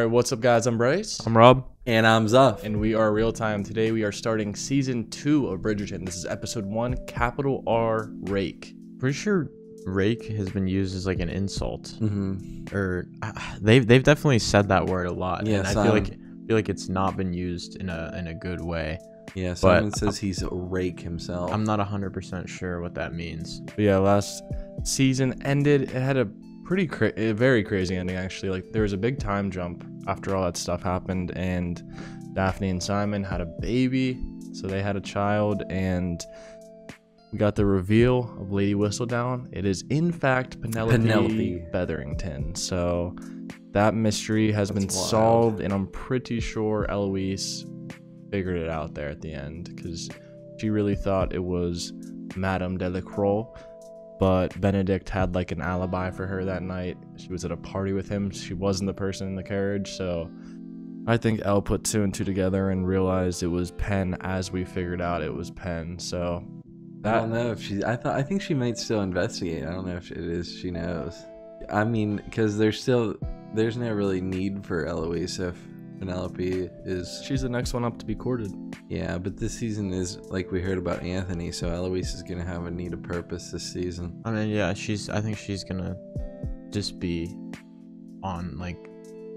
All right, what's up, guys? I'm Bryce. I'm Rob. And I'm Zuff. And we are Reel-Time. Today we are starting season 2 of Bridgerton. This is episode 1, capital R, Rake. Pretty sure rake has been used as like an insult. Mm-hmm. Or they've definitely said that word a lot. Yeah, and I feel like it's not been used in a good way. Yeah, Simon says he's a rake himself. I'm not 100% sure what that means. But yeah, last season ended. It had a very crazy ending, actually. Like, there was a big time jump after all that stuff happened, and Daphne and Simon had a baby, so they had a child, and we got the reveal of Lady Whistledown. It is, in fact, Penelope Featherington. So that mystery has been solved, and I'm pretty sure Eloise figured it out there at the end, because she really thought it was Madame Delacroix, but Benedict had like an alibi for her that night. She was at a party with him. She wasn't the person in the carriage. So I think Elle put 2 and 2 together and realized it was Pen. As we figured out, it was Pen. So that, I don't know if she, I think she might still investigate. I don't know if it is, she knows. I mean, because there's no really need for Eloise if Penelope is... She's the next one up to be courted. Yeah, but this season is, like we heard about Anthony, so Eloise is going to have a need of purpose this season. I mean, yeah, I think she's going to just be on, like,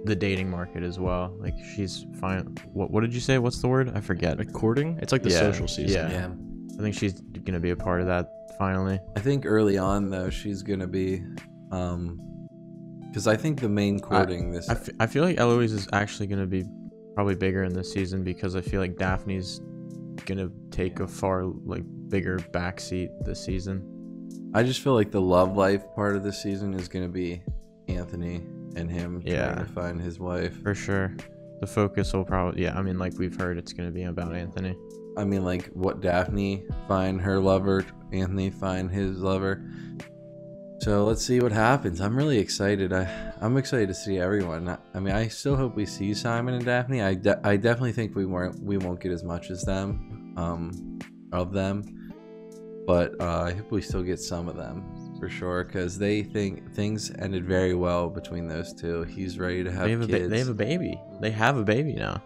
the dating market as well. Like, she's fine. What did you say? What's the word? I forget. Like, courting? It's like the social season. Yeah. I think she's going to be a part of that, finally. I think early on, though, she's going to be... Because I think the main courting I feel like Eloise is actually going to be probably bigger in this season, because I feel like Daphne's going to take a far like bigger backseat this season. I just feel like the love life part of this season is going to be Anthony and him trying to find his wife. For sure. The focus will probably... Yeah, I mean, like we've heard, it's going to be about Anthony. I mean, like, what Daphne find her lover, Anthony find his lover... So let's see what happens. I'm really excited. I'm excited to see everyone. I mean, I still hope we see Simon and Daphne. I definitely think we won't get as much as them, of them. But I hope we still get some of them for sure, because they think things ended very well between those two. He's ready to have kids. They have a baby. They have a baby now.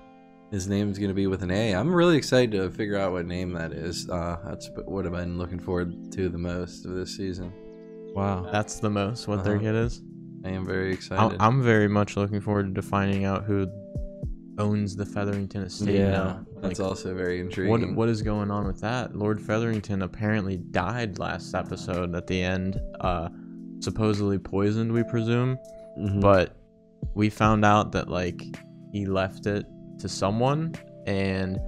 His name's gonna be with an A. I'm really excited to figure out what name that is. That's what I've been looking forward to the most of this season. Wow, that's the most what their kid is. I am very excited. I'm very much looking forward to finding out who owns the Featherington estate now. That's like, also very intriguing. What is going on with that? Lord Featherington apparently died last episode at the end, supposedly poisoned, we presume. Mm-hmm. But we found out that like he left it to someone, and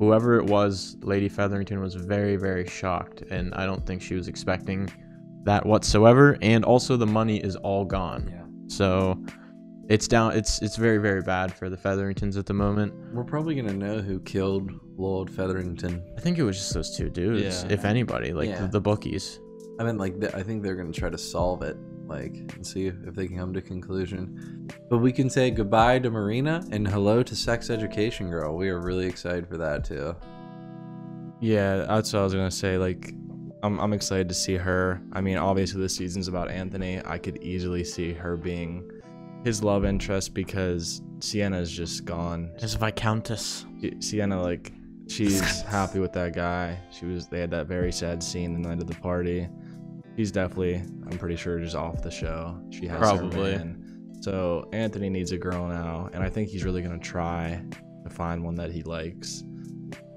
whoever it was, Lady Featherington was very, very shocked, and I don't think she was expecting that whatsoever. And also the money is all gone. Yeah. So it's down. It's very, very bad for the Featheringtons at the moment. We're probably gonna know who killed Lord Featherington. I think it was just those two dudes, if anybody, like the bookies. I mean, like I think they're gonna try to solve it, like, and see if they can come to a conclusion. But we can say goodbye to Marina and hello to Sex Education Girl. We are really excited for that too. Yeah, that's what I was gonna say. Like, I'm excited to see her. I mean, obviously this season's about Anthony. I could easily see her being his love interest, because Sienna's just gone. His Viscountess. Sienna, like, she's happy with that guy. They had that very sad scene the night of the party. She's definitely, I'm pretty sure, just off the show. She has probably her man. So Anthony needs a girl now, and I think he's really gonna try to find one that he likes.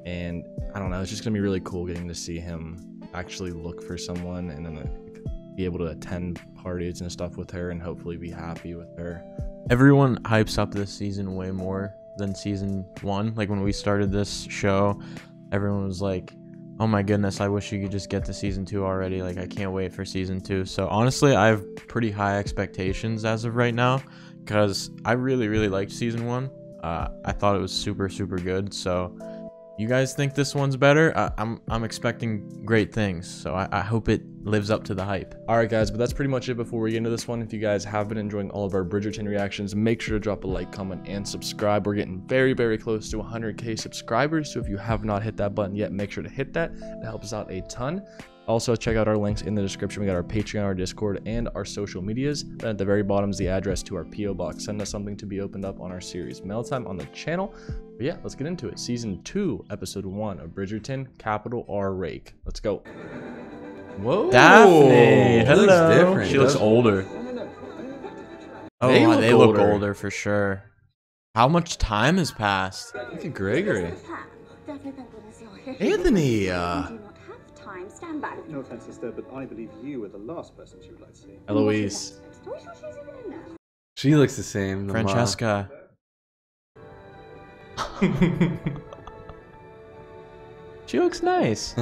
And I don't know, it's just gonna be really cool getting to see him actually look for someone, and then like, be able to attend parties and stuff with her, and hopefully be happy with her. Everyone hypes up this season way more than season 1. Like, when we started this show, everyone was like, oh my goodness, I wish you could just get to season 2 already. Like, I can't wait for season 2. So honestly, I have pretty high expectations as of right now, because I really, really liked season 1. I thought it was super, super good. So you guys think this one's better? I'm expecting great things, so I hope it lives up to the hype. Alright guys, but that's pretty much it before we get into this one. If you guys have been enjoying all of our Bridgerton reactions, make sure to drop a like, comment, and subscribe. We're getting very, very close to 100k subscribers, so if you have not hit that button yet, make sure to hit that. It helps us out a ton. Also, check out our links in the description. We got our Patreon, our Discord, and our social medias. Then at the very bottom is the address to our PO box. Send us something to be opened up on our series mail time on the channel. But yeah, let's get into it. Season 2, Episode 1 of Bridgerton, capital R Rake. Let's go. Whoa, Daphne. Hello. Looks different. She looks older. Oh, they look older for sure. How much time has passed? Look at Gregory. Anthony. Stand back. No offense, sister, but I believe you are the last person she would like to see. Eloise. She looks the same. Francesca. She looks nice.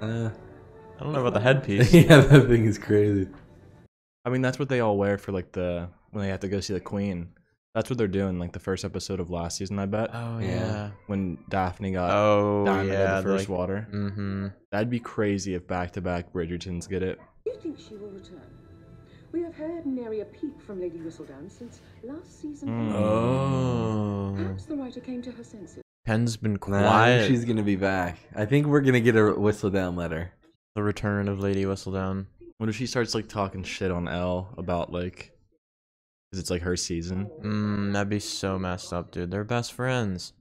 I don't know about the headpiece. Yeah, that thing is crazy. I mean, that's what they all wear for like the when they have to go see the queen. That's what they're doing, like the first episode of last season, I bet. Oh yeah. When Daphne got diamond in the first water. Mm-hmm. That'd be crazy if back-to-back Bridgertons get it. Do you think she will return? We have heard nary a peep from Lady Whistledown since last season. Oh. Perhaps the writer came to her senses. Pen's been quiet. She's gonna be back. I think we're gonna get a Whistledown letter. The return of Lady Whistledown. What if she starts like talking shit on Elle about like? Because it's like her season. That'd be so messed up, dude. They're best friends.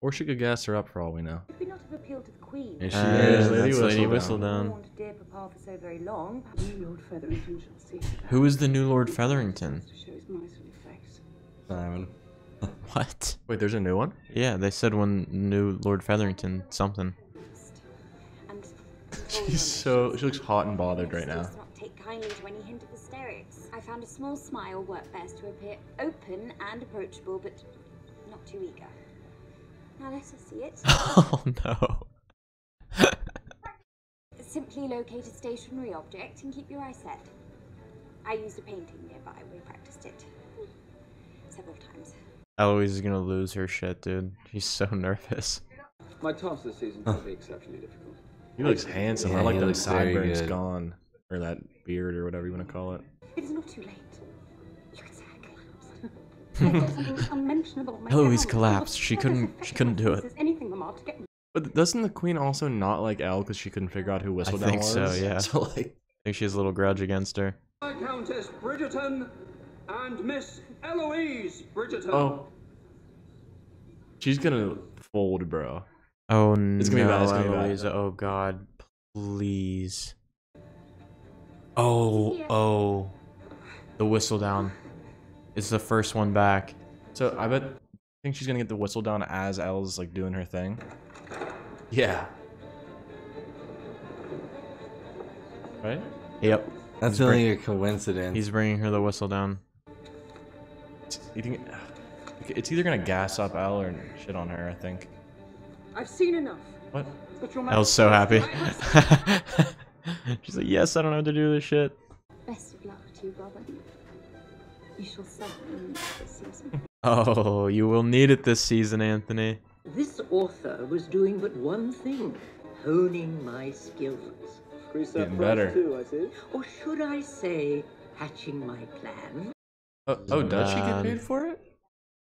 Or she could gas her up for all we know. Could we not have appealed to the queen? And she is Lady Whistledown. Who is the new Lord Featherington? Simon. What? Wait, there's a new one? Yeah, they said one new Lord Featherington something. She looks hot and bothered right now. Kindly to any hint of hysterics. I found a small smile worked best to appear open and approachable, but not too eager. Now let us see it. Oh no. Simply locate a stationary object and keep your eye set. I used a painting nearby. We practiced it several times. Eloise is gonna lose her shit, dude. She's so nervous. My task this season will be exceptionally difficult. He looks handsome. Yeah, I like those sideburns gone. Or that beard, or whatever you want to call it. It is not too late. You can say I collapsed. Unmentionable. Eloise collapsed. She couldn't do it. But doesn't the queen also not like Elle because she couldn't figure out who Whistledown was? I think so. Yeah. So like, I think she has a little grudge against her. Countess Bridgerton and Miss Eloise Bridgerton. Oh. She's gonna fold, bro. Oh no. It's gonna be bad. It's gonna Eloise. Be bad. Oh god, please. Oh, the Whistledown. It's the first one back. So I think she's gonna get the Whistledown as Elle's like doing her thing. Yeah. Right? Yep. That's only a coincidence. He's bringing her the Whistledown. You think it's either gonna gas up Elle or shit on her? I think. I've seen enough. What? Elle's so happy. She's like, yes, I don't know what to do with this shit. Best of luck to you, brother. You shall suffer this season. Oh, you will need it this season, Anthony. This author was doing but one thing, honing my skills. Getting better. Too, I see. Or should I say, hatching my plan? Oh, does she get paid for it?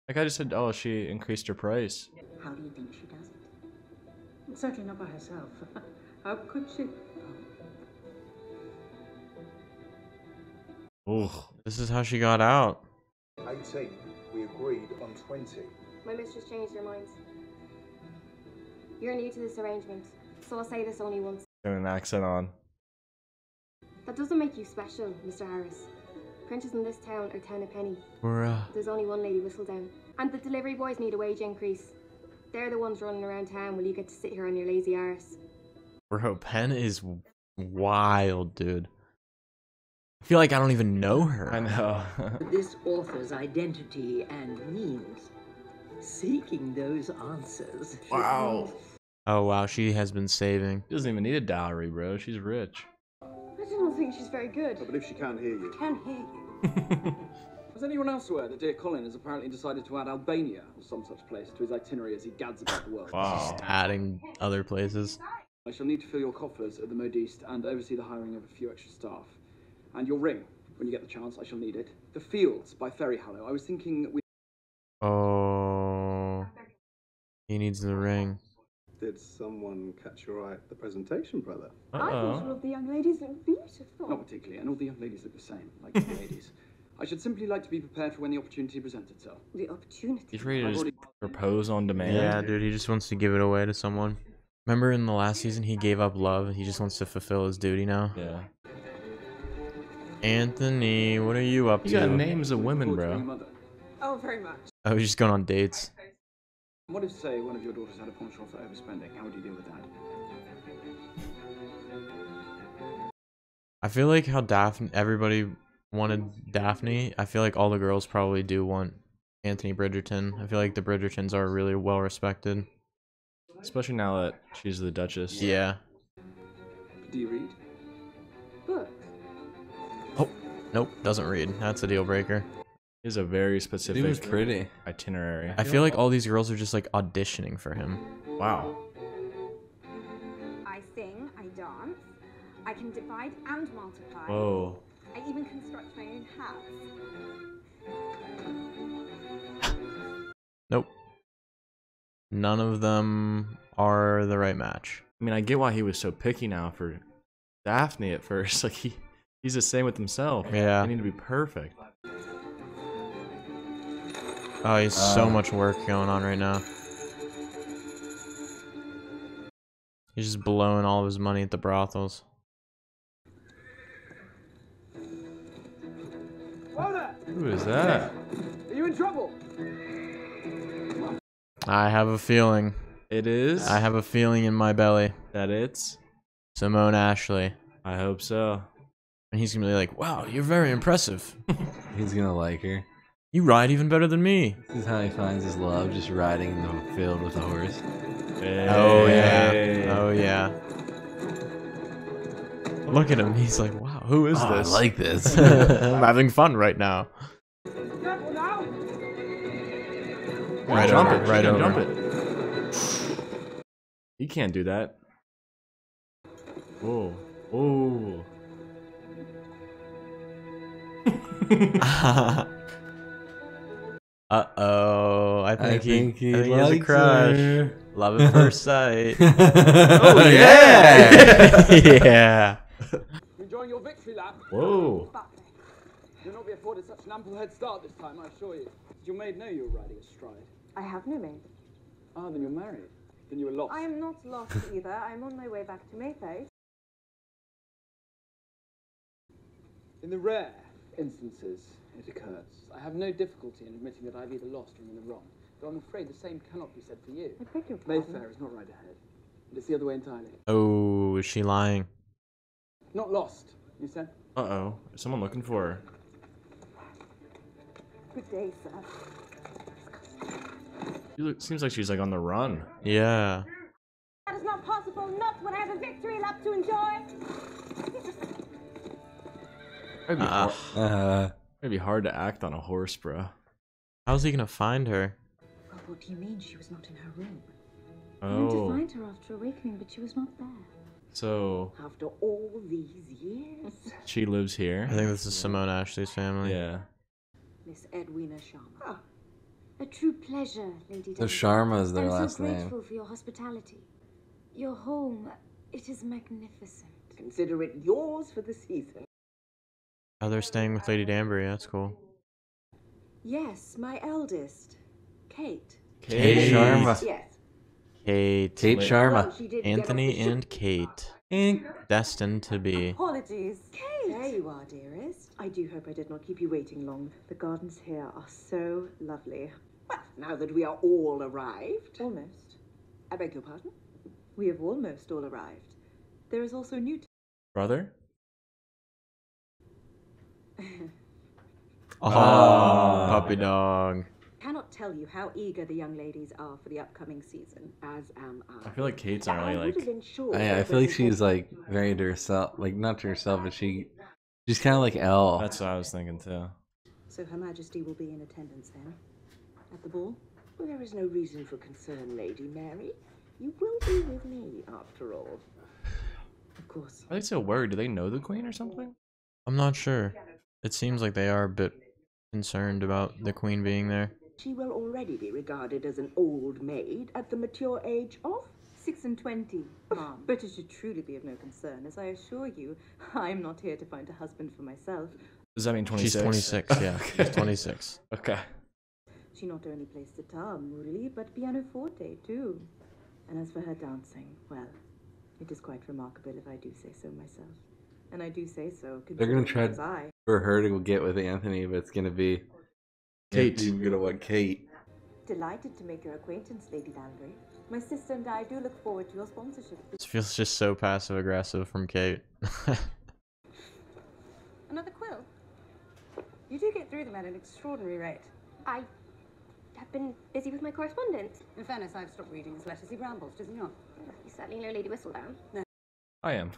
Like I just said, oh, she increased her price. How do you think she does it? Certainly not by herself. How could she? Oh, this is how she got out. 18. We agreed on 20. My mistress changed her minds. You're new to this arrangement, so I'll say this only once. Turn an accent on. That doesn't make you special, Mr. Harris. Printers in this town are 10 a penny. Bruh. There's only one Lady Whistledown, and the delivery boys need a wage increase. They're the ones running around town while you get to sit here on your lazy arse. Bro, Penn is wild, dude. I feel like I don't even know her. I know. This author's identity and means seeking those answers. Wow. Oh wow, she has been saving. She doesn't even need a dowry, bro. She's rich. I don't think she's very good. I believe she can't hear you. I can hear you. Was anyone else aware that dear Colin has apparently decided to add Albania or some such place to his itinerary as he gads about the world? Wow. Just adding other places. I shall need to fill your coffers at the modiste and oversee the hiring of a few extra staff. And your ring, when you get the chance, I shall need it. The Fields by Ferry Hallow. I was thinking we... Oh... He needs the ring. Did someone catch your eye at the presentation, brother? I thought all of the young ladies looked beautiful. Not particularly, and all the young ladies look the same, like the ladies. I should simply like to be prepared for when the opportunity presents itself. The opportunity? He's ready to just propose on demand. Yeah, dude, he just wants to give it away to someone. Remember in the last season he gave up love and he just wants to fulfill his duty now? Yeah. Anthony, what are you up to? You got names of women, bro. Oh, very much. Oh, he's just going on dates. What if, say, one of your daughters had a penchant for overspending? How would you deal with that? I feel like how Daphne, everybody wanted Daphne. I feel like all the girls probably do want Anthony Bridgerton. I feel like the Bridgertons are really well respected. Especially now that she's the Duchess. Yeah. Do you read? Books. Oh, nope, doesn't read. That's a deal breaker. Is a very specific itinerary. I feel like all these girls are just like auditioning for him. Wow. I sing, I dance, I can divide and multiply. Whoa. I even construct my own house. Nope. None of them are the right match. I mean, I get why he was so picky now for Daphne at first. Like he's the same with himself. Yeah. They need to be perfect. Oh, he's so much work going on right now. He's just blowing all of his money at the brothels. Who is that? Are you in trouble? I have a feeling. It is? I have a feeling in my belly. That it's? Simone Ashley. I hope so. And he's gonna be like, wow, you're very impressive. He's gonna like her. You ride even better than me. This is how he finds his love, just riding in the field with a horse. Hey. Oh yeah, oh yeah. Look at him, he's like, wow, who is this? I like this. I'm having fun right now. Right over, right over. Jump it. He can't do that. Whoa, oh. Uh-oh, I think he has a crush. Her. Love at first sight. Oh, yeah! Yeah! Enjoying your victory lap. Whoa. You'll not be afforded such an ample head start this time, I assure you. Did your maid know you were riding astride? I have no maid. Ah, then you're married. Then you were lost. I am not lost either. I'm on my way back to Mayfair. In the rare instances it occurs, I have no difficulty in admitting that I've either lost or in the wrong, though I'm afraid the same cannot be said for you. I beg your pardon. Mayfair is not right ahead. It's the other way entirely. Oh, is she lying? Not lost, you said? Uh-oh. Is someone looking for her? Good day, sir. Seems like she's like on the run. Yeah. That is not possible, not when I have a victory lap to enjoy. It'd be, it'd be hard to act on a horse, bro. How's he gonna find her? Well, what do you mean she was not in her room? Oh. I went to find her after awakening, but she was not there. So... After all these years? She lives here. I think this is Simone Ashley's family. Yeah. Miss Edwina Sharma. Oh. A true pleasure, Lady Danbury. The Sharma is their last name. I'm so grateful for your hospitality. Your home, it is magnificent. Consider it yours for the season. Oh, they're staying with Lady Danbury. That's cool. Yes, my eldest, Kate. Kate Sharma. Yes. Kate. Kate Sharma. Well, Anthony and Kate. Destined to be. Apologies. Kate. There you are, dearest. I do hope I did not keep you waiting long. The gardens here are so lovely. Well, now that we are all arrived. Almost. I beg your pardon? We have almost all arrived. There is also new... Brother? Oh, puppy dog. Cannot tell you how eager the young ladies are for the upcoming season, as am I. I feel like Kate's not really like... I feel like she's like very to herself, like not to herself, but she's kind of like Elle. That's what I was thinking too. So Her Majesty will be in attendance then? At the ball? Well, there is no reason for concern, Lady Mary. You will be with me after all. Of course. Are they so worried? Do they know the queen or something? I'm not sure. It seems like they are a bit concerned about the queen being there. She will already be regarded as an old maid at the mature age of 26 and 20, ma'am. But it should truly be of no concern, as I assure you, I'm not here to find a husband for myself. Does that mean 26? She's 26, yeah. She's 26. Okay. She not only plays sitar, really, but pianoforte, too. And as for her dancing, well, it is quite remarkable if I do say so myself. And I do say so. They're going to try for her to get with Anthony, but it's going to be Kate. You're going to want Kate. Delighted to make your acquaintance, Lady Danbury. My sister and I do look forward to your sponsorship. This feels just so passive-aggressive from Kate. Another quill? You do get through them at an extraordinary rate. I have been busy with my correspondence. In fairness, I've stopped reading his letters. He rambles, does he not? You certainly know Lady Whistledown. No. I am.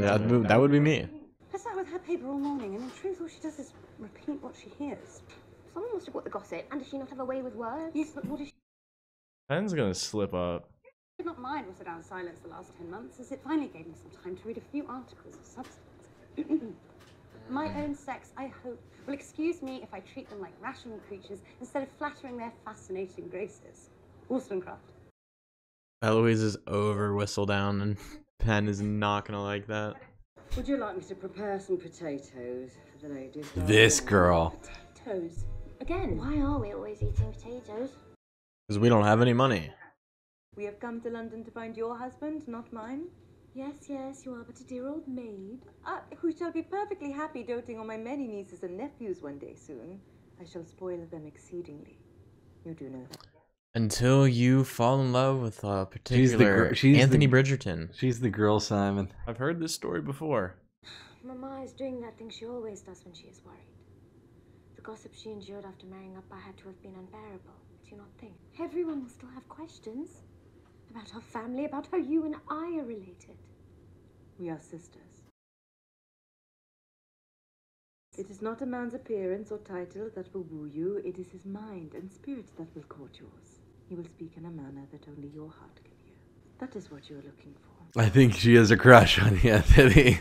That would be me. I sat with her paper all morning, and in truth, all she does is repeat what she hears. Someone must have got the gossip, and does she not have a way with words? Yes, but what does she... Pen's gonna slip up. I did not mind Whistledown's silence the last 10 months, as it finally gave me some time to read a few articles of substance. My own sex, I hope, will excuse me if I treat them like rational creatures instead of flattering their fascinating graces. Wollstonecraft. Eloise is over Whistledown, and Pen is not gonna like that. Would you like me to prepare some potatoes for the ladies? This girl. Potatoes. Again, why are we always eating potatoes? Because we don't have any money. We have come to London to find your husband, not mine. Yes, yes, you are but a dear old maid. Who shall be perfectly happy doting on my many nieces and nephews one day soon. I shall spoil them exceedingly. You do know that. Until you fall in love with a particular Anthony Bridgerton. She's the girl, Simon. I've heard this story before. Mama is doing that thing she always does when she is worried. The gossip she endured after marrying up I had to have been unbearable. Do you not think? Everyone will still have questions. About our family, about how you and I are related. We are sisters. It is not a man's appearance or title that will woo you. It is his mind and spirit that will court yours. He will speak in a manner that only your heart can hear. That is what you are looking for. I think she has a crush on Anthony.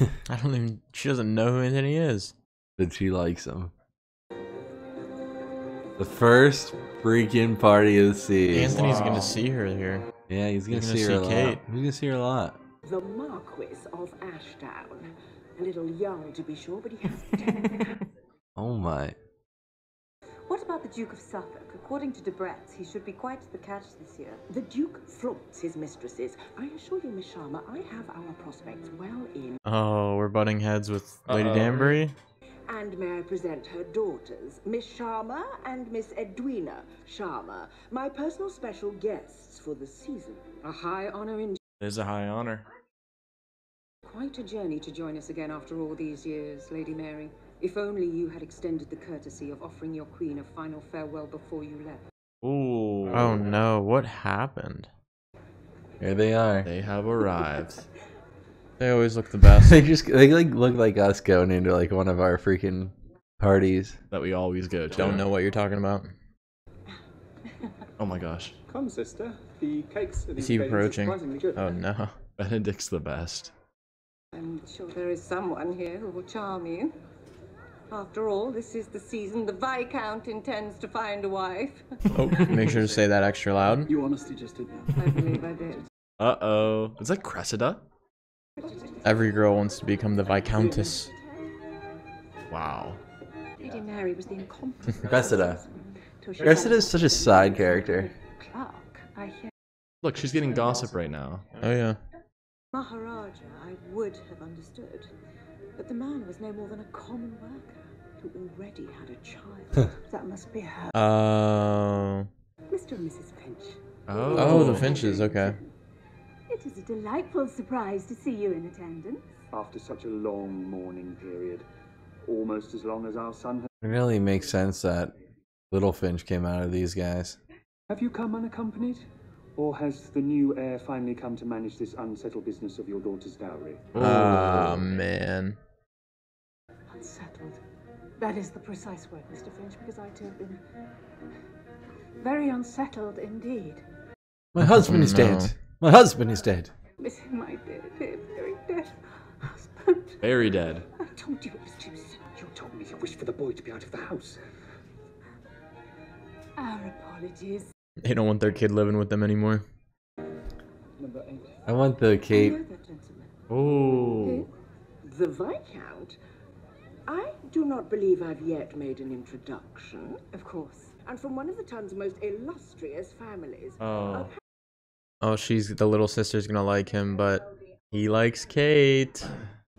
I don't even... She doesn't know who Anthony is. But she likes him. The first freaking party of the sea. Anthony's gonna see her here. Yeah, he's gonna see her a lot. He's gonna see her a lot. The Marquis of Ashdown. A little young to be sure, but he has. Oh my. What about the Duke of Suffolk? According to Debrett, he should be quite the catch this year. The Duke flaunts his mistresses. I assure you, Miss Sharma, I have our prospects well in. Oh, we're butting heads with Lady Danbury? And may I present her daughters, Miss Sharma and Miss Edwina Sharma, my personal special guests for the season. A high honor indeed. It is a high honor. Quite a journey to join us again after all these years, Lady Mary. If only you had extended the courtesy of offering your queen a final farewell before you left. Ooh. Oh no, what happened? Here they are. They have arrived. They always look the best. they like look like us going into like one of our freaking parties that we always go to. Don't know what you're talking about. Oh my gosh. Come, sister. The cakes. Is he approaching? Oh no. Benedict's the best. I'm sure there is someone here who will charm you. After all, this is the season the Viscount intends to find a wife. Oh, make sure to say that extra loud. You honestly just did that. I believe I did. Uh oh. Is that Cressida? Every girl wants to become the Viscountess. Wow. Lady Mary was the incompetent. Cressida. Cressida is such a side character. Look, she's getting gossip right now. Oh yeah. Maharaja, I would have understood, but the man was no more than a common worker who already had a child. That must be her. Oh. Mr. and Mrs. Finch. Oh. Oh, the Finches. Okay. It is a delightful surprise to see you in attendance. After such a long mourning period, almost as long as our son has... It really makes sense that Little Finch came out of these guys. Have you come unaccompanied? Or has the new heir finally come to manage this unsettled business of your daughter's dowry? Oh, man. Unsettled. That is the precise word, Mr. Finch, because I too have been very unsettled indeed. My husband is dead. My husband is dead. missing my dear, dear, very dead husband. Very dead. I told you it was too soon. You told me you wished for the boy to be out of the house. Our apologies. They don't want their kid living with them anymore. I want the Kate. Oh. The Viscount? I do not believe I've yet made an introduction. Of course. And from one of the town's most illustrious families. Oh. Oh, she's the little sister's gonna like him, but he likes Kate.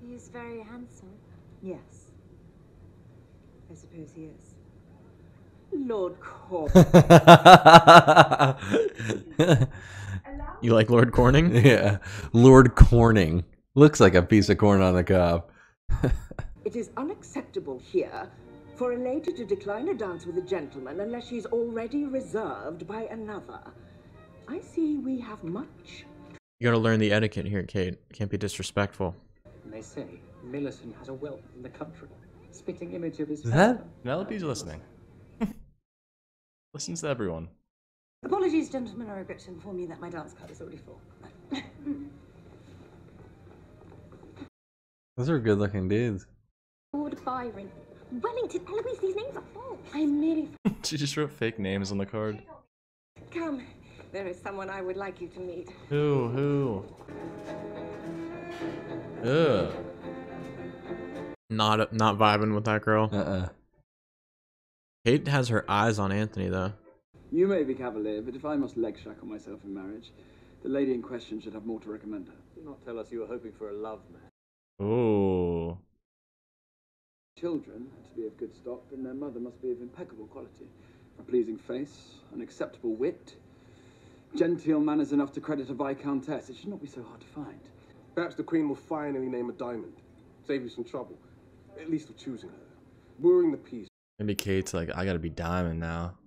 He's very handsome. Yes. I suppose he is. Lord Corning. You like Lord Corning? Yeah. Lord Corning. Looks like a piece of corn on the cob. It is unacceptable here for a lady to decline a dance with a gentleman unless she's already reserved by another. I see we have much. You gotta learn the etiquette here, Kate. Can't be disrespectful. They say Millicent has a wealth in the country. Spitting image of his. Is that? Penelope's listening. Listens to everyone. Apologies, gentlemen, I regret to inform you that my dance card is already full. Those are good looking dudes. Lord Byron. Wellington, Eloise, these names are false. I'm merely. She just wrote fake names on the card. Come, there is someone I would like you to meet. Who? Ugh. Not vibing with that girl. Kate has her eyes on Anthony, though. You may be cavalier, but if I must leg shackle myself in marriage, the lady in question should have more to recommend her. Do not tell us you were hoping for a love match. Oh. Children had to be of good stock, and their mother must be of impeccable quality. A pleasing face, an acceptable wit, genteel manners enough to credit a viscountess. It should not be so hard to find. Perhaps the queen will finally name a diamond. Save you some trouble, at least of choosing her. Wooing the peace. Maybe Kate's like, I gotta be diamond now.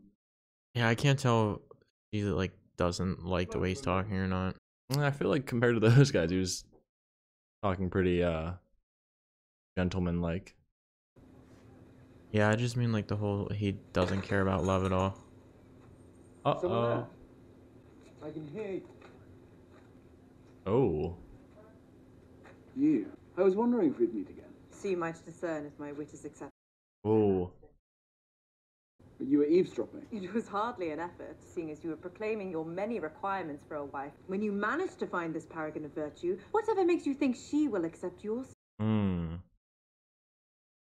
Yeah, I can't tell if he like doesn't like the way he's talking or not. I feel like compared to those guys, he was talking pretty gentleman-like. Yeah, I just mean like the whole he doesn't care about love at all. Uh oh. I can hear you. Oh. You. I was wondering if we'd meet again. So you might discern if my wit is acceptable. Oh. But you were eavesdropping. It was hardly an effort, seeing as you were proclaiming your many requirements for a wife. When you managed to find this paragon of virtue, whatever makes you think she will accept yours? Hmm.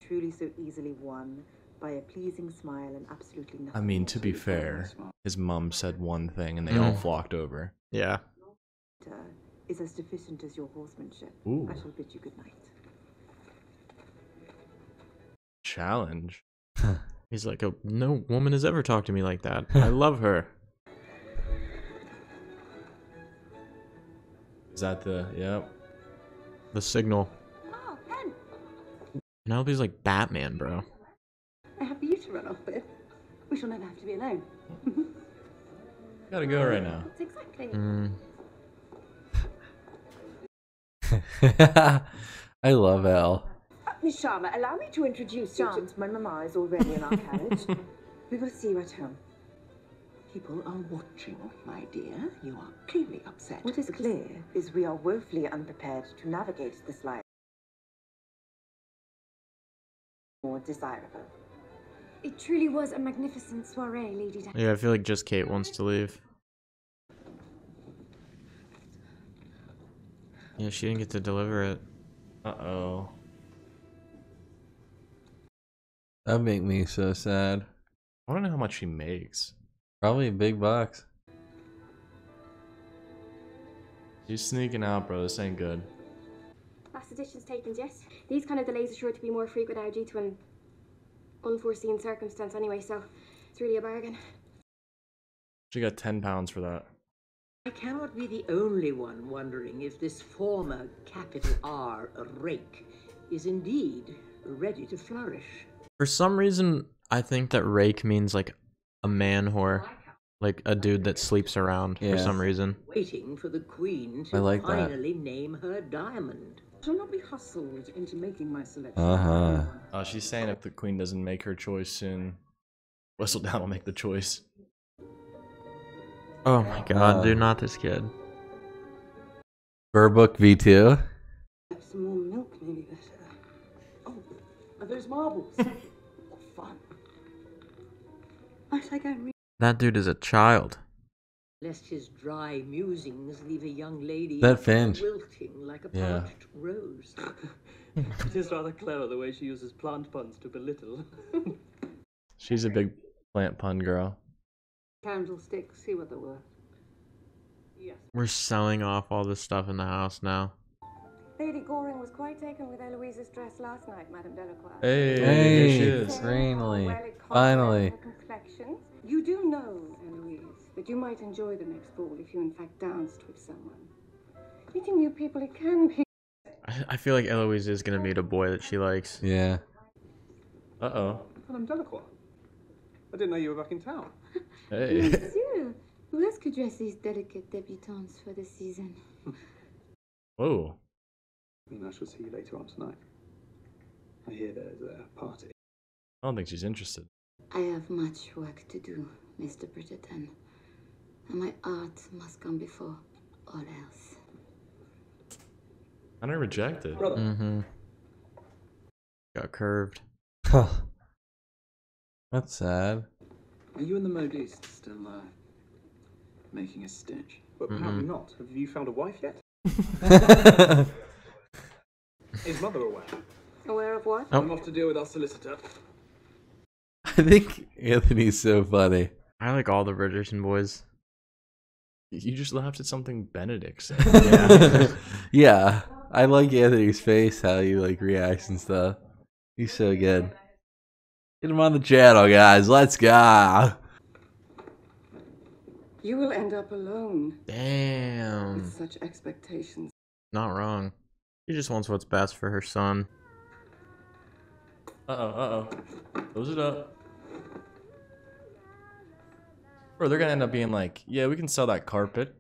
Truly so easily won by a pleasing smile and absolutely nothing. I mean, to be fair, his mum said one thing and they all flocked over. Yeah. Is as deficient as your horsemanship. Ooh. I shall bid you good night. Challenge. He's like, oh, no woman has ever talked to me like that. I love her. Is that the, yep. The signal. Oh, pen. Penelope's like Batman, bro. I have you to run off with. We shall never have to be alone. Gotta go right now. That's exactly. I love Elle. Miss Sharma, allow me to introduce you to... My mama is already in our carriage. We will see you at home. People are watching, my dear. You are clearly upset. What is clear is we are woefully unprepared to navigate this life. More desirable. It truly was a magnificent soiree, Lady Danbury. Yeah, I feel like just Kate wants to leave. Yeah, she didn't get to deliver it. Uh-oh. That make me so sad. I don't know how much she makes. Probably a big box. She's sneaking out, bro. This ain't good. Last edition's taken, yes. These kind of delays are sure to be more frequent now due to an unforeseen circumstance anyway, so it's really a bargain. She got £10 for that. I cannot be the only one wondering if this former capital R rake is indeed ready to flourish. For some reason, I think that rake means like a man whore, like a dude that sleeps around for some reason. Waiting for the queen to finally name her diamond. Shall not be hustled into making my selection. Oh, she's saying if the queen doesn't make her choice soon, Whistledown will make the choice. Oh my god, dude, not this kid. Verbook V2. Have some more milk, maybe better. Oh, are those marbles? Oh, fun. Might I go read? That dude is a child. Lest his dry musings leave a young lady wilting like a parched rose. It is rather clever the way she uses plant puns to belittle. She's a big plant pun girl. Candlesticks, see what they were. Yes. We're selling off all this stuff in the house now. Lady Goring was quite taken with Eloise's dress last night, Madame Delacroix. Hey, hey, here she is. Finally. Finally. You do know, Eloise, that you might enjoy the next ball if you in fact danced with someone. Meeting new people, it can be... I feel like Eloise is going to meet a boy that she likes. Yeah. Uh-oh. Madame Delacroix. I didn't know you were back in town. Hey. Monsieur, who else could dress these delicate debutantes for the season? Whoa. I shall see you later on tonight. I hear there's a party. I don't think she's interested. I have much work to do, Mr. Bridgerton. And my art must come before all else. And I rejected. Mm-hmm. Got curved. That's sad. Are you in the modiste still making a stitch? But apparently not. Have you found a wife yet? Is mother aware? Aware of what? I'm off to deal with our solicitor. I think Anthony's so funny. I like all the Bridgerton boys. You just laughed at something Benedict said. Yeah. Yeah. I like Anthony's face, how he like reacts and stuff. He's so good. Get him on the channel, guys. Let's go. You will end up alone. Damn. With such expectations. Not wrong. She just wants what's best for her son. Uh-oh. Close it up. Bro, they're gonna end up being like, yeah, we can sell that carpet.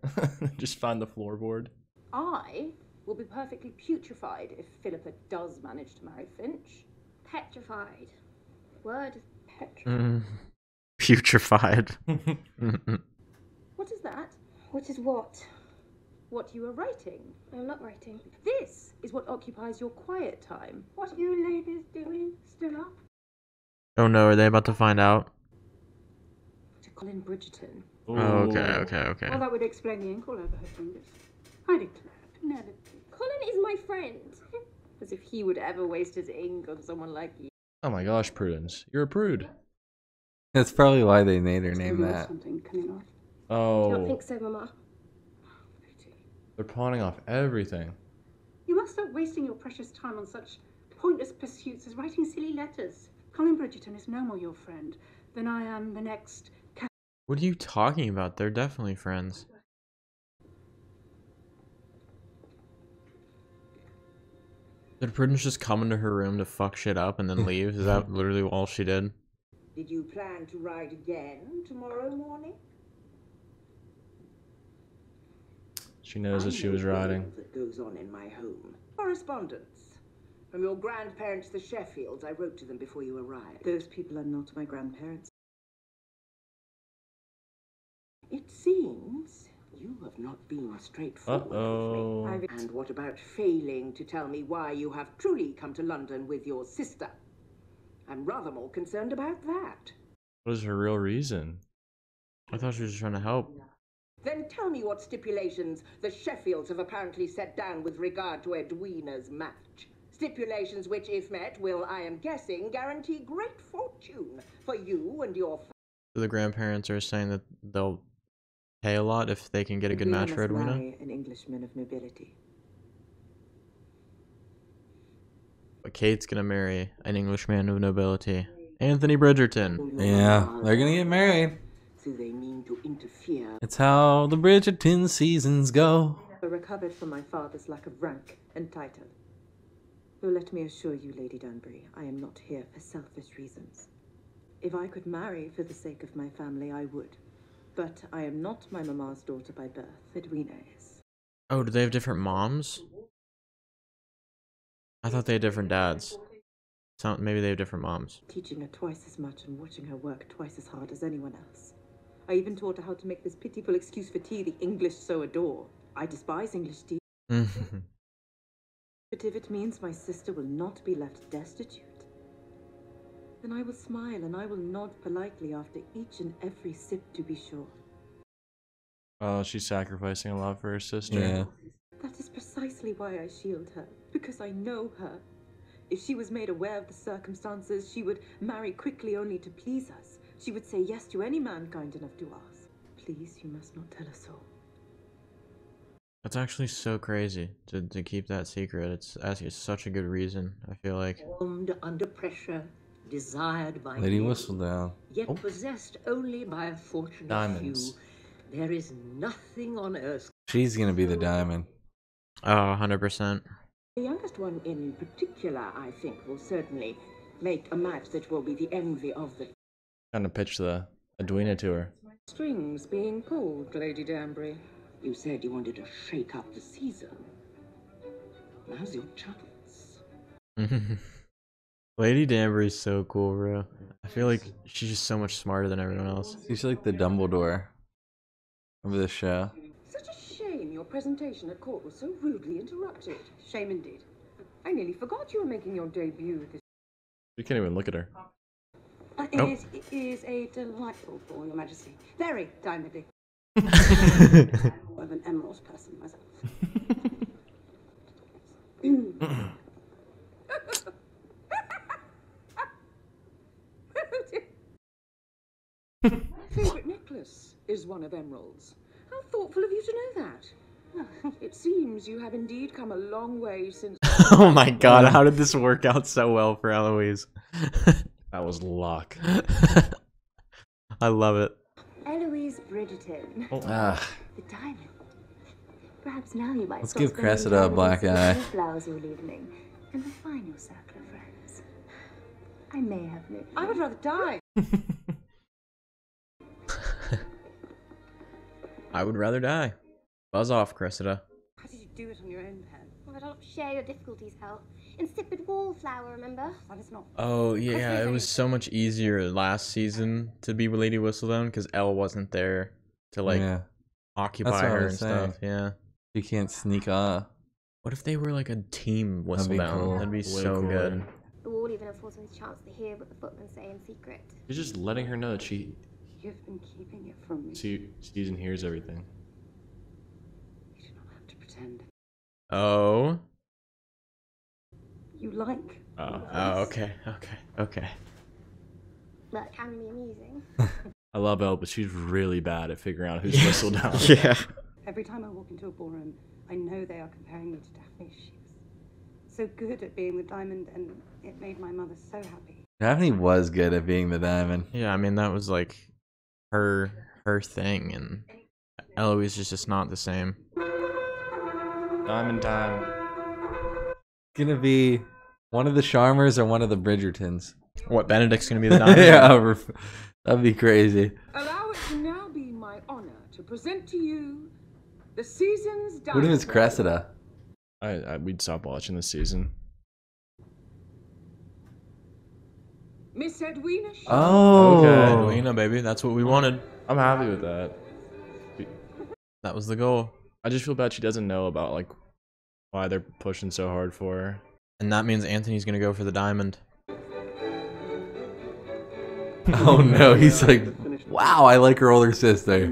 Just find the floorboard. I will be perfectly putrefied if Philippa does manage to marry Finch. Petrified. Word is petrified. Putrefied. What is that? What is what? What you are writing. I'm not writing. This is what occupies your quiet time. What are you ladies doing? Still up? Oh no, are they about to find out? To Colin Bridgerton. Ooh. Okay. Well, that would explain the ankle over her fingers. I declare, Penelope. Colin is my friend. As if he would ever waste his ink on someone like you. Oh my gosh, Prudence. You're a prude. That's probably why they made her name that. Something coming off. Oh. I don't think so, Mama. They're pawning off everything. You must stop wasting your precious time on such pointless pursuits as writing silly letters. Colin Bridgerton is no more your friend than I am the next... What are you talking about? They're definitely friends. Did Prudence just come into her room to fuck shit up and then leave? Is that literally all she did? Did you plan to ride again tomorrow morning? She knows that she was riding. That goes on in my home. Correspondence. From your grandparents, the Sheffields. I wrote to them before you arrived. Those people are not my grandparents. It seems you have not been straightforward with me. And what about failing to tell me why you have truly come to London with your sister? I'm rather more concerned about that. What is her real reason? I thought she was trying to help. Then tell me what stipulations the Sheffields have apparently set down with regard to Edwina's match. Stipulations which, if met, will, I am guessing, guarantee great fortune for you and your family. The grandparents are saying that they'll pay a lot if they can get a good match for Edwina? An Englishman of nobility. But Kate's gonna marry an Englishman of nobility. Anthony Bridgerton. Yeah, they're gonna get married. Do they mean to interfere? It's how the Bridgerton seasons go. I recovered from my father's lack of rank and title. Though let me assure you, Lady Danbury, I am not here for selfish reasons. If I could marry for the sake of my family, I would. But I am not my mama's daughter by birth. Edwina is. Oh, do they have different moms? I thought they had different dads. So maybe they have different moms. Teaching her twice as much and watching her work twice as hard as anyone else. I even taught her how to make this pitiful excuse for tea the English so adore. I despise English tea. But if it means my sister will not be left destitute, then I will smile and I will nod politely after each and every sip, to be sure. Oh, she's sacrificing a lot for her sister. Yeah. That is precisely why I shield her, because I know her. If she was made aware of the circumstances, she would marry quickly only to please us. She would say yes to any man kind enough to ask. Please, you must not tell us all. That's actually so crazy to keep that secret. It's actually such a good reason, I feel like. Formed under pressure, desired by Lady Whistledown, yet possessed only by a fortunate diamonds. Few. There is nothing on earth. She's gonna be the diamond. Oh, 100%. The youngest one in particular, I think, will certainly make a match that will be the envy of the... Trying to pitch the Edwina to her. Strings being pulled, Lady Danbury. You said you wanted to shake up the season. Now's your chance. Lady Danbury's so cool, bro. I feel like she's just so much smarter than everyone else. She's like the Dumbledore of the show. Such a shame your presentation at court was so rudely interrupted. Shame indeed. I nearly forgot you were making your debut this... You can't even look at her. Nope. It is a delightful ball, Your Majesty. Very timely. More of an emerald person myself. My favorite necklace is one of emeralds. How thoughtful of you to know that. It seems you have indeed come a long way since... Oh my god, how did this work out so well for Eloise? That was luck. I love it. Eloise Bridgerton. Oh. The diamond. Perhaps now you might... Let's give Cressida a black eye. Flowers all evening, and refine your circle of friends. I may have lived. I would rather die. I would rather die. Buzz off, Cressida. How did you do it on your own, Pen? Well, I don't share your difficulties, Hal. Insipid wallflower, remember? Well, it's not. Oh yeah, it was so much easier last season to be with Lady Whistledown because Elle wasn't there to like occupy her and stuff. Yeah, you can't sneak up. What if they were like a team Whistledown? That'd be so cool. Good. The wall even affords him a chance to hear what the footmen say in secret. You're just letting her know that she... You've been keeping it from me. She sees and hears everything. You do not have to pretend. Oh. You like. Oh, okay. That can be amusing. I love Elle, but she's really bad at figuring out who's Whistledown. Yeah. Every time I walk into a ballroom, I know they are comparing me to Daphne. She was so good at being the diamond, and it made my mother so happy. Daphne was good at being the diamond. Yeah, I mean, that was like her thing, and Eloise is just not the same. Diamond time. Gonna be one of the Sharmers or one of the Bridgertons. What, Benedict's gonna be the diamond? Yeah, that'd be crazy. Allow it to now be my honor to present to you the season's diamond. What if it's Cressida? We'd stop watching this season. Miss Edwina Sharma. Oh, okay, Edwina, baby. That's what we wanted. I'm happy with that. That was the goal. I just feel bad she doesn't know about like why they're pushing so hard for her. And that means Anthony's gonna go for the diamond. Oh no, he's like, wow, I like her older sister.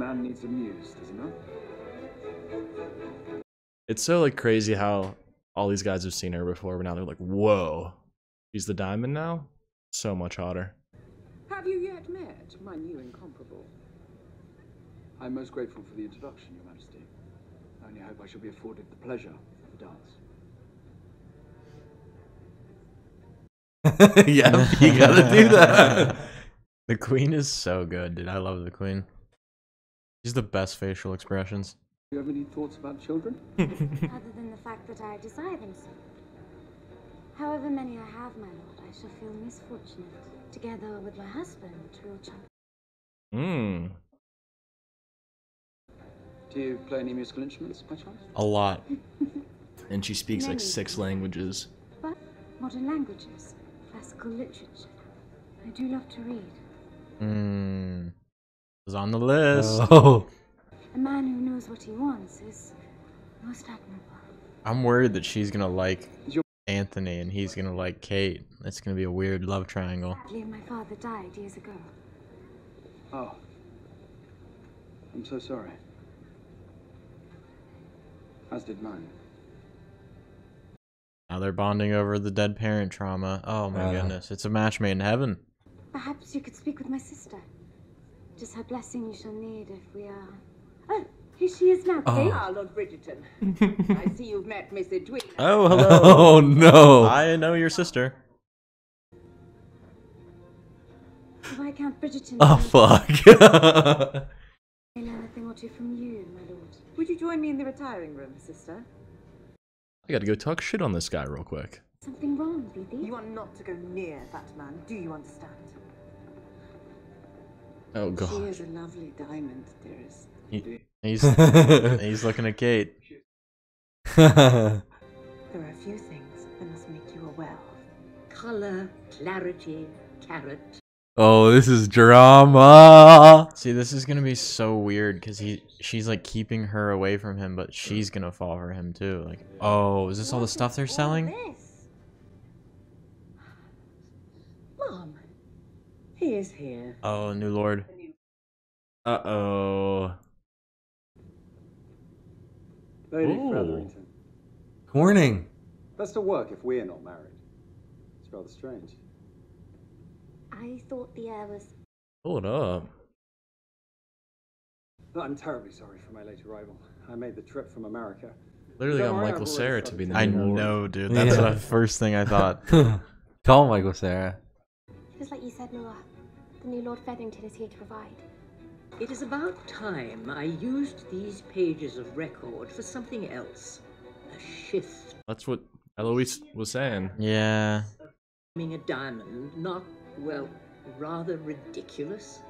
It's so like crazy how all these guys have seen her before, but now they're like, whoa, she's the diamond now? So much hotter. Have you yet met my new incomparable? I'm most grateful for the introduction, Your Majesty. I only hope I shall be afforded the pleasure. Yeah, you gotta do that. The queen is so good, dude. I love the queen. She's the best facial expressions. Do you have any thoughts about children? Other than the fact that I desire them so. However many I have, my lord, I shall feel misfortunate. Together with my husband, real child. Do you play any musical instruments, by chance? A lot. And she speaks like 6 languages. But modern languages, classical literature. I do love to read. It's on the list. Oh. A man who knows what he wants is most admirable. I'm worried that she's gonna like Anthony and he's gonna like Kate. It's gonna be a weird love triangle. Sadly, my father died years ago. Oh. I'm so sorry. As did mine. Now they're bonding over the dead parent trauma. Oh my goodness, it's a match made in heaven. Perhaps you could speak with my sister. Just her blessing you shall need if we are... Oh, here she is now, Kate. Ah, Lord Bridgerton. I see you've met Miss Edwina. Oh, hello. Oh, no. I know your sister. Viscount Bridgerton... Oh, fuck. I learn a thing or two from you, my lord. Would you join me in the retiring room, sister? I gotta go talk shit on this guy real quick. Something wrong, Bibi? You are not to go near that man, do you understand? Oh god. She is a lovely diamond, dearest. He's looking at Kate. There are a few things that must make you aware of. Color, clarity, carrot. Oh, this is drama. See, this is gonna be so weird because she's like keeping her away from him, but she's gonna fall for him too. Like, oh, is this all the stuff they're selling? Mom, he is here. Oh, new lord. Uh-oh. Lady Featherington. Warning. That's to work if we're not married. It's rather strange. I thought the air was... Hold up. I'm terribly sorry for my late arrival. I made the trip from America. Literally on Michael Cera to be the new lord. I know, dude. That's the first thing I thought. Call Michael Cera. Just like you said, Noah, the new Lord Featherington is here to provide. It is about time I used these pages of record for something else. A shift. That's what Eloise was saying. Yeah. Being a diamond, not... Well, rather ridiculous.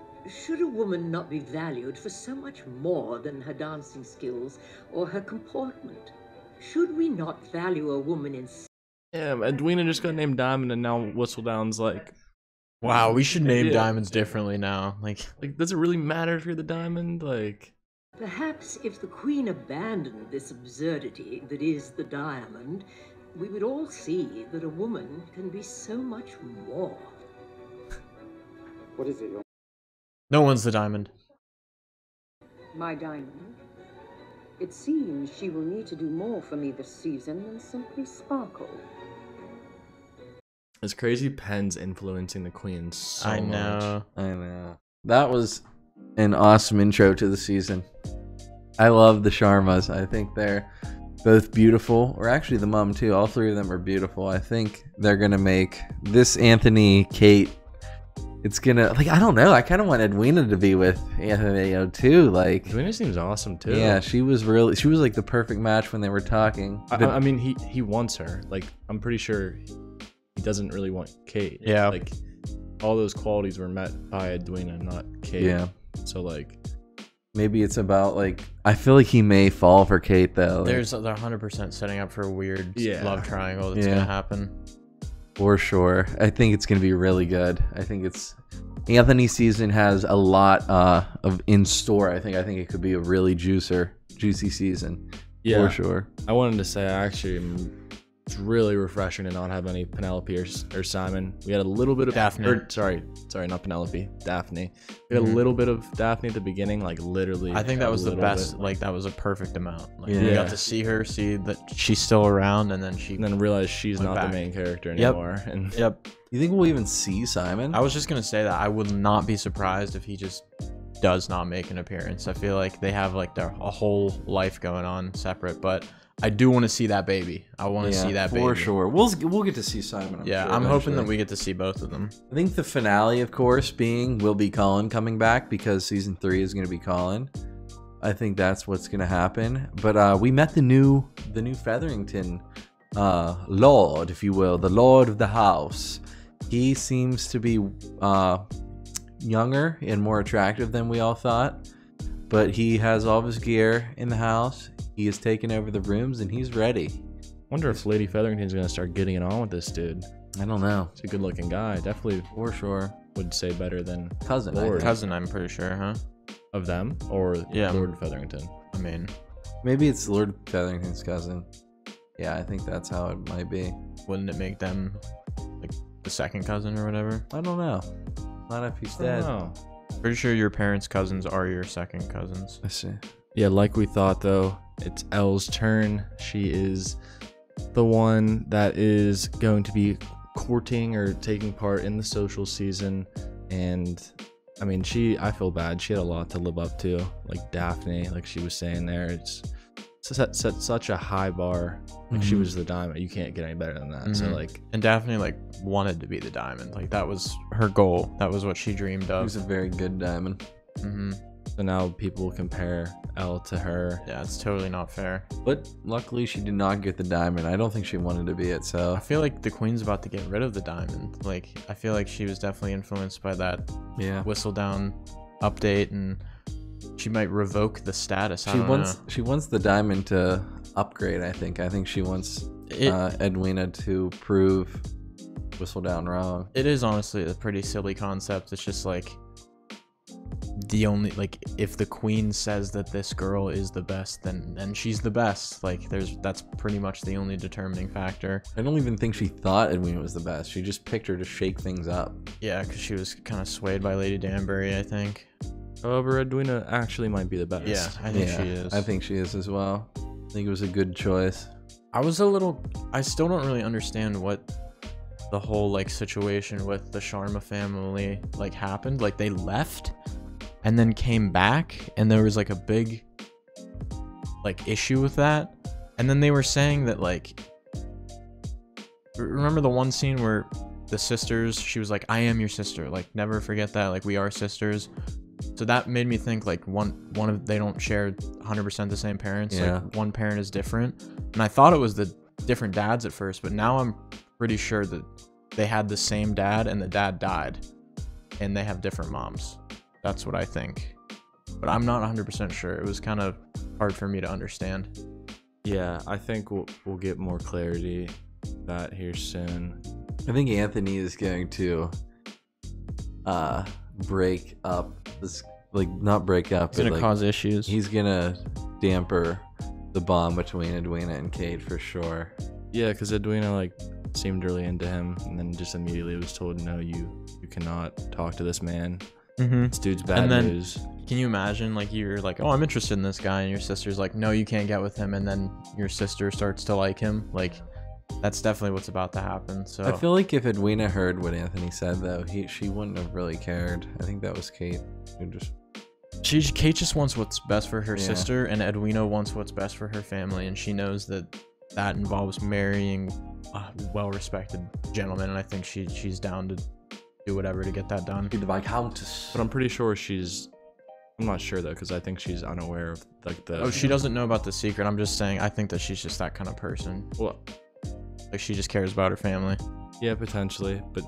Should a woman not be valued for so much more than her dancing skills or her comportment? Should we not value a woman in... Yeah, Edwina just got named Diamond and now Whistledown's like... Wow, we should name diamonds differently now. Like, does it really matter if you're the diamond? Like... Perhaps if the Queen abandoned this absurdity that is the diamond, we would all see that a woman can be so much more. What is it? No one's the diamond. My diamond. It seems she will need to do more for me this season than simply sparkle. It's crazy Penn's influencing the Queen so much. I know. That was an awesome intro to the season. I love the Sharmas. I think they're both beautiful, or actually the mom too. All three of them are beautiful. I think they're going to make this Anthony, Kate, it's gonna, like, I don't know. I kind of want Edwina to be with Anthony too. Like, Edwina seems awesome too. Yeah, she was like the perfect match when they were talking. I mean, he wants her. Like, I'm pretty sure he doesn't really want Kate. Yeah. Like, all those qualities were met by Edwina, not Kate. Yeah. So like, maybe it's about like, I feel like he may fall for Kate though. Like, they're 100% setting up for a weird love triangle that's gonna happen. For sure. I think it's going to be really good. I think it's... Anthony's season has a lot of in store. I think it could be a really juicy season. Yeah. For sure. I wanted to say, actually, it's really refreshing to not have any Penelope or Simon. We had a little bit of... Daphne. Sorry, not Penelope. Daphne. We had a little bit of Daphne at the beginning, like literally. I think that was the best. Like, that was a perfect amount. Like, you got to see her, see that she's still around, and then realize she's not the main character anymore. And you think we'll even see Simon? I was just gonna say that I would not be surprised if he just does not make an appearance. I feel like they have like a whole life going on separate, but I do want to see that baby. I want to see that baby. For sure. We'll get to see Simon. I'm hoping that we get to see both of them. I think the finale, of course, will be Colin coming back, because season 3 is going to be Colin. I think that's what's going to happen. But we met the new Featherington lord, if you will, the lord of the house. He seems to be younger and more attractive than we all thought. But he has all of his gear in the house. He has taken over the rooms and he's ready. Wonder if Lady Featherington's gonna start getting it on with this dude. I don't know. He's a good-looking guy, definitely. For sure, would say better than cousin. Cousin, I'm pretty sure, huh? Of them, or Lord Featherington. I mean, maybe it's Lord Featherington's cousin. Yeah, I think that's how it might be. Wouldn't it make them like the second cousin or whatever? I don't know. Not if he's dead. Pretty sure your parents' cousins are your second cousins. I see. Yeah, like we thought though, it's Elle's turn. She is the one that is going to be courting or taking part in the social season, and I mean, I feel bad. She had a lot to live up to, like Daphne, like she was saying there. It's such a high bar. Like she was the diamond. You can't get any better than that. So like, and Daphne like wanted to be the diamond. Like that was her goal. That was what she dreamed of. She was a very good diamond. So now people compare Elle to her. Yeah, it's totally not fair. But luckily she did not get the diamond. I don't think she wanted to be it, so. I feel like the queen's about to get rid of the diamond. Like, I feel like she was definitely influenced by that Whistledown update, and she might revoke the status. She wants the diamond to upgrade, I think. I think she wants Edwina to prove Whistledown wrong. It is honestly a pretty silly concept. It's just like, the only, like, if the queen says that this girl is the best, then she's the best. Like, that's pretty much the only determining factor. I don't even think she thought Edwina was the best. She just picked her to shake things up. Yeah, because she was kind of swayed by Lady Danbury, I think. However, Edwina actually might be the best. Yeah, I think she is. I think she is as well. I think it was a good choice. I still don't really understand what the whole, like, situation with the Sharma family, like, happened. Like, they left and then came back, and there was like a big like issue with that. And then they were saying that, like, remember the one scene where the sisters, she was like, I am your sister, like, never forget that, like, we are sisters. So that made me think, like, one of they don't share 100% the same parents. Like, one parent is different, and I thought it was the different dads at first, but now I'm pretty sure that they had the same dad and the dad died and they have different moms. That's what I think, but I'm not 100% sure. It was kind of hard for me to understand. Yeah, I think we'll get more clarity that here soon. I think Anthony is going to break up this, like, not break up. It's gonna cause issues. He's gonna damper the bond between Edwina and Kate for sure. Yeah, because Edwina like seemed really into him, and then just immediately was told, no, you cannot talk to this man. This dude's bad news. Can you imagine, like, you're like, oh, I'm interested in this guy, and your sister's like, no, you can't get with him, and then your sister starts to like him. Like, that's definitely what's about to happen. So I feel like if Edwina heard what Anthony said though, she wouldn't have really cared. I think that was Kate who just Kate just wants what's best for her sister, and Edwina wants what's best for her family, and she knows that that involves marrying a well-respected gentleman, and I think she's down to do whatever to get that done. Be the Viscountess. But I'm pretty sure I'm not sure though, because I think she's unaware of like the. Oh, she doesn't know about the secret. I'm just saying, I think that she's just that kind of person. Well, like, she just cares about her family. Yeah, potentially. But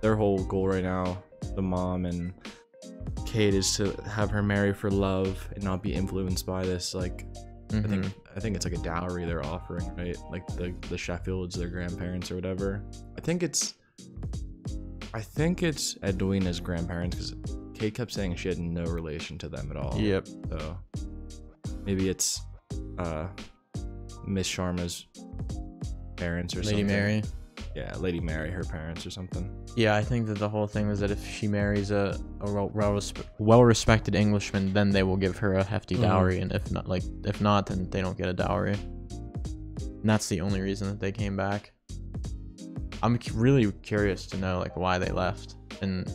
their whole goal right now, the mom and Kate, is to have her marry for love and not be influenced by this. Like, I think it's like a dowry they're offering, right? Like the Sheffields, their grandparents or whatever. I think it's Edwina's grandparents, because Kate kept saying she had no relation to them at all. Yep. So maybe it's Miss Sharma's parents or something. Lady Mary. Yeah, Lady Mary, her parents or something. Yeah, I think that the whole thing was that if she marries a well-respected Englishman, then they will give her a hefty dowry, and if not, then they don't get a dowry. And that's the only reason that they came back. I'm really curious to know, like, why they left, and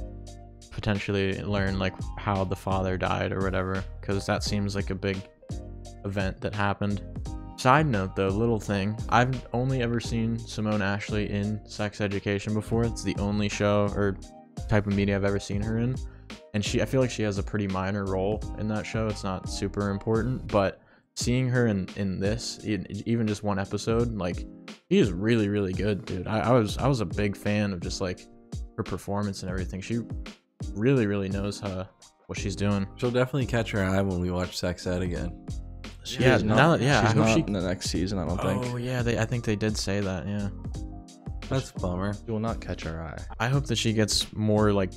potentially learn, like, how the father died or whatever, because that seems like a big event that happened. Side note though, little thing, I've only ever seen Simone Ashley in Sex Education before. It's the only show or type of media I've ever seen her in, and I feel like she has a pretty minor role in that show. It's not super important, but seeing her in this, even just one episode, like, she is really, really good, dude. I was a big fan of just like her performance and everything. She really, really knows what she's doing. She'll definitely catch her eye when we watch Sex Ed again. She's not in the next season, I don't think. Oh yeah, I think they did say that. Yeah, that's a bummer. She will not catch her eye. I hope that she gets more like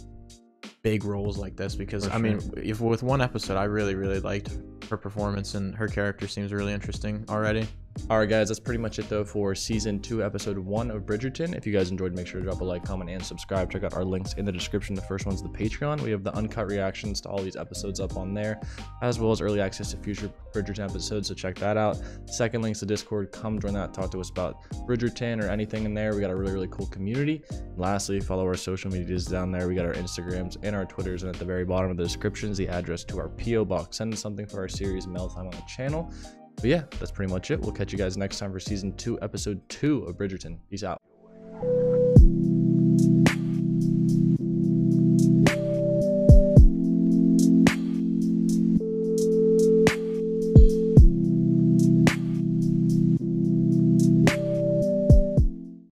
big roles like this, because I mean, if with one episode, I really, really liked her performance, and her character seems really interesting already. All right, guys, that's pretty much it, though, for Season 2, Episode 1 of Bridgerton. If you guys enjoyed, make sure to drop a like, comment, and subscribe. Check out our links in the description. The first one's the Patreon. We have the uncut reactions to all these episodes up on there, as well as early access to future Bridgerton episodes, so check that out. Second link's the Discord. Come join that. Talk to us about Bridgerton or anything in there. We got a really, really cool community. And lastly, follow our social medias down there. We got our Instagrams and our Twitters, and at the very bottom of the descriptions, the address to our P.O. Box. Send us something for our series, Mail Time, on the channel. But yeah, that's pretty much it. We'll catch you guys next time for Season 2, Episode 2 of Bridgerton. Peace out.